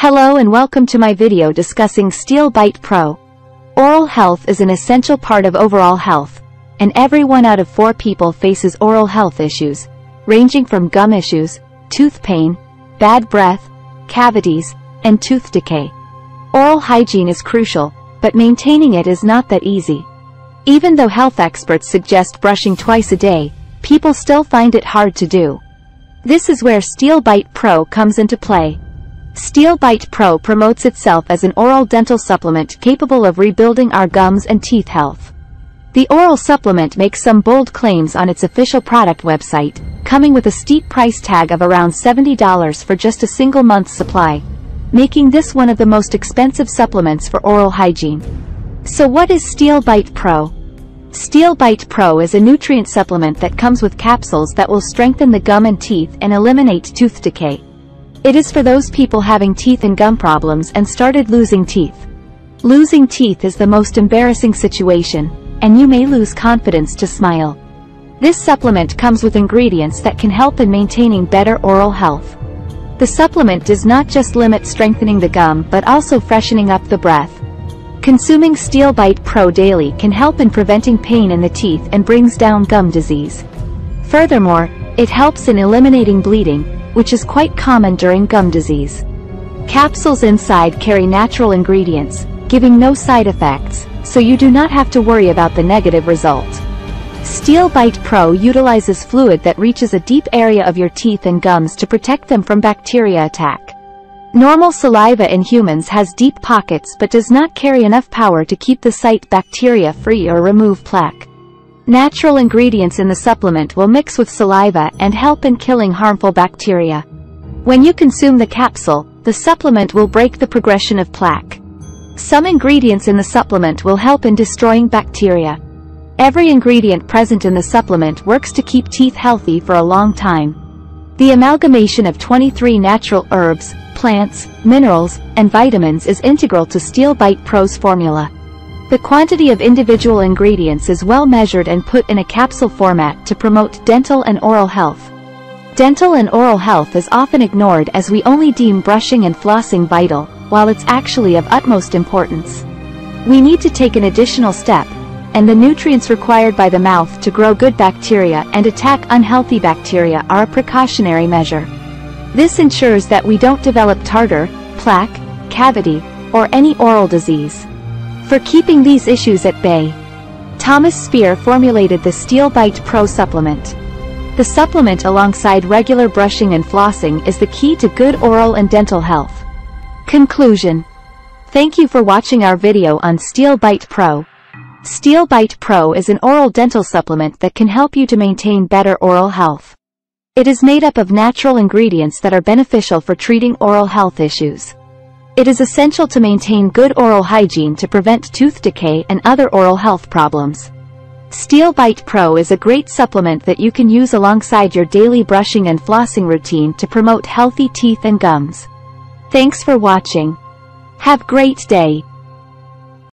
Hello and welcome to my video discussing Steel Bite Pro. Oral health is an essential part of overall health, and every 1 out of 4 people faces oral health issues, ranging from gum issues, tooth pain, bad breath, cavities, and tooth decay. Oral hygiene is crucial, but maintaining it is not that easy. Even though health experts suggest brushing twice a day, people still find it hard to do. This is where Steel Bite Pro comes into play. Steel Bite Pro promotes itself as an oral dental supplement capable of rebuilding our gums and teeth health. The oral supplement makes some bold claims on its official product website, coming with a steep price tag of around $70 for just a single month's supply, making this one of the most expensive supplements for oral hygiene. So what is Steel Bite Pro? Steel Bite Pro is a nutrient supplement that comes with capsules that will strengthen the gum and teeth and eliminate tooth decay. It is for those people having teeth and gum problems and started losing teeth. Losing teeth is the most embarrassing situation, and you may lose confidence to smile. This supplement comes with ingredients that can help in maintaining better oral health. The supplement does not just limit strengthening the gum but also freshening up the breath. Consuming Steel Bite Pro daily can help in preventing pain in the teeth and brings down gum disease. Furthermore, it helps in eliminating bleeding, which is quite common during gum disease. Capsules inside carry natural ingredients, giving no side effects, so you do not have to worry about the negative result. Steel Bite Pro utilizes fluid that reaches a deep area of your teeth and gums to protect them from bacteria attack. Normal saliva in humans has deep pockets but does not carry enough power to keep the site bacteria free or remove plaque. Natural ingredients in the supplement will mix with saliva and help in killing harmful bacteria. When you consume the capsule, the supplement will break the progression of plaque. Some ingredients in the supplement will help in destroying bacteria. Every ingredient present in the supplement works to keep teeth healthy for a long time. The amalgamation of 23 natural herbs, plants, minerals, and vitamins is integral to Steel Bite Pro's formula. The quantity of individual ingredients is well measured and put in a capsule format to promote dental and oral health. Dental and oral health is often ignored as we only deem brushing and flossing vital, while it's actually of utmost importance. We need to take an additional step, and the nutrients required by the mouth to grow good bacteria and attack unhealthy bacteria are a precautionary measure. This ensures that we don't develop tartar, plaque, cavity, or any oral disease. For keeping these issues at bay, Thomas Spear formulated the Steel Bite Pro supplement. The supplement, alongside regular brushing and flossing, is the key to good oral and dental health. Conclusion. Thank you for watching our video on Steel Bite Pro. Steel Bite Pro is an oral dental supplement that can help you to maintain better oral health. It is made up of natural ingredients that are beneficial for treating oral health issues. It is essential to maintain good oral hygiene to prevent tooth decay and other oral health problems. Steel Bite Pro is a great supplement that you can use alongside your daily brushing and flossing routine to promote healthy teeth and gums. Thanks for watching. Have a great day.